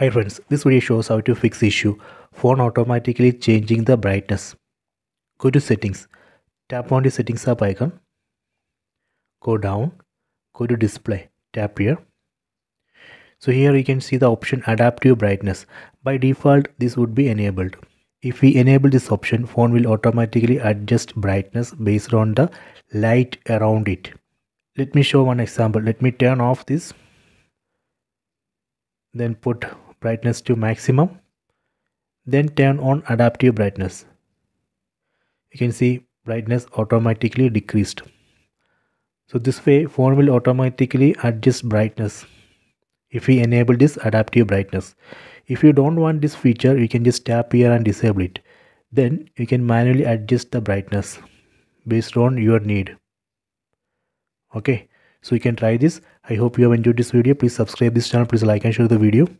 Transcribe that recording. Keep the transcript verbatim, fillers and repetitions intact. Hi friends, this video shows how to fix issue phone automatically changing the brightness. Go to settings, tap on the settings app icon, go down, go to display, tap here. So here you can see the option adaptive brightness. By default this would be enabled. If we enable this option, phone will automatically adjust brightness based on the light around it. Let me show one example. Let me turn off this, then put brightness to maximum, then turn on adaptive brightness. You can see brightness automatically decreased. So this way phone will automatically adjust brightness if we enable this adaptive brightness. If you don't want this feature, you can just tap here and disable it. Then you can manually adjust the brightness based on your need. Okay, so you can try this. I hope you have enjoyed this video. Please subscribe this channel. Please like and share the video.